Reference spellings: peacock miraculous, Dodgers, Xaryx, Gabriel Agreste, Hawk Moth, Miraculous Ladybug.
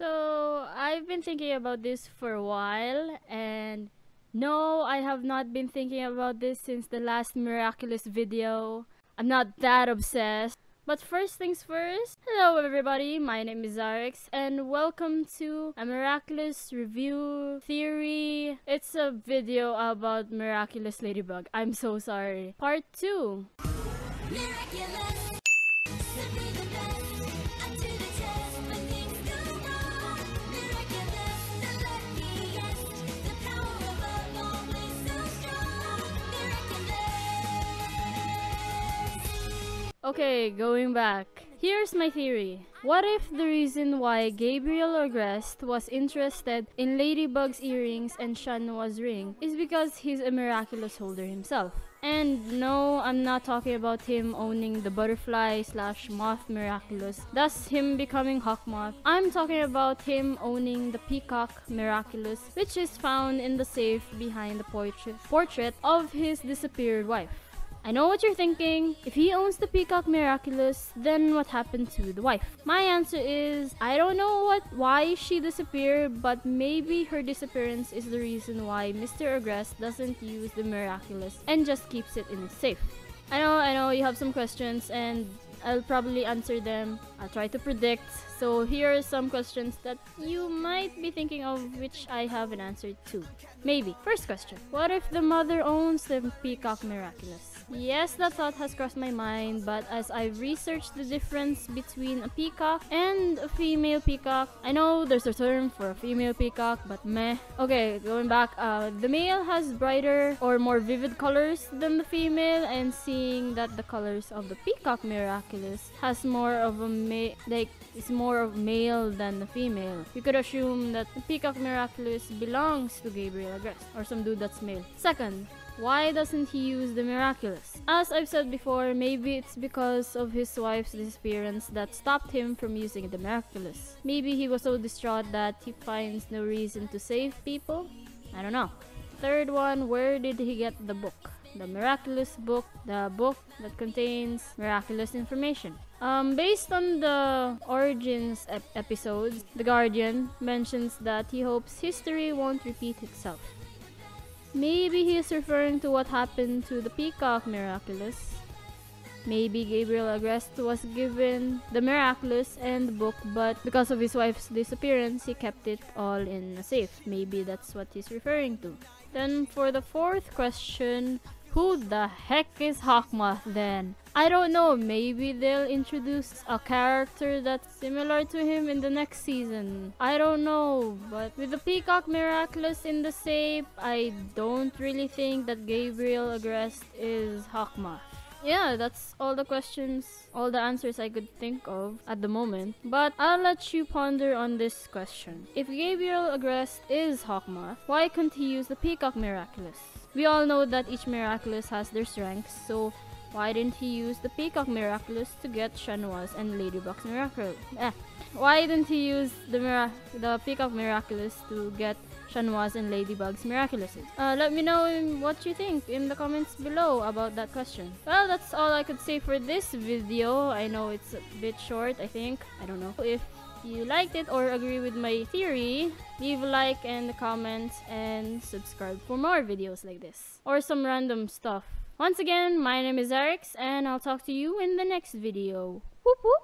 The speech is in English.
So I've been thinking about this for a while, and no, I have not been thinking about this since the last Miraculous video. I'm not that obsessed. But first things first, hello everybody, my name is Xaryx, and welcome to a Miraculous Review Theory. It's a video about Miraculous Ladybug, I'm so sorry. Part 2. Miraculous. Okay, going back. Here's my theory. What if the reason why Gabriel Agreste was interested in Ladybug's earrings and Shanwa's ring is because he's a miraculous holder himself? And no, I'm not talking about him owning the butterfly / moth miraculous, thus him becoming Hawk Moth. I'm talking about him owning the peacock miraculous, which is found in the safe behind the portrait of his disappeared wife. I know what you're thinking. If he owns the peacock miraculous, then what happened to the wife? My answer is, I don't know why she disappeared, but maybe her disappearance is the reason why Mr. Agreste doesn't use the miraculous and just keeps it in his safe. I know, you have some questions and I'll probably answer them. I'll try to predict. So here are some questions that you might be thinking of, which I haven't answered to. Maybe. First question. What if the mother owns the peacock miraculous? Yes, that thought has crossed my mind, but as I've researched the difference between a peacock and a female peacock, I know there's a term for a female peacock, but meh. Okay, going back, the male has brighter or more vivid colors than the female, and seeing that the colors of the peacock miraculous has more of a it's more of male than the female, you could assume that the peacock miraculous belongs to Gabriel Agreste or some dude that's male. Second, why doesn't he use the miraculous? As I've said before, maybe it's because of his wife's disappearance that stopped him from using the miraculous. Maybe he was so distraught that he finds no reason to save people. I don't know. Third one, where did he get the book? The miraculous book, the book that contains miraculous information. Based on the Origins episodes, The Guardian mentions that he hopes history won't repeat itself. Maybe he is referring to what happened to the peacock miraculous. Maybe Gabriel Agreste was given the miraculous and the book, but because of his wife's disappearance, he kept it all in a safe. Maybe that's what he's referring to. Then for the fourth question, who the heck is Hawk Moth then? I don't know, maybe they'll introduce a character that's similar to him in the next season. I don't know, but with the peacock miraculous in the safe, I don't really think that Gabriel Agreste is Hawk Moth. Yeah, that's all the questions, all the answers I could think of at the moment. But I'll let you ponder on this question. If Gabriel Agreste is Hawk Moth, why couldn't he use the peacock miraculous? We all know that each miraculous has their strengths, so why didn't he use the peacock miraculous to get Shanwa's and Ladybug's miraculous? Why didn't he use the peacock miraculous to get Shanwa's and Ladybug's miraculouses? Let me know what you think in the comments below about that question. Well, that's all I could say for this video. I know it's a bit short, I think. I don't know. If you liked it or agree with my theory, leave a like and a comment and subscribe for more videos like this or some random stuff. Once again, my name is Xaryx and I'll talk to you in the next video. Whoop whoop!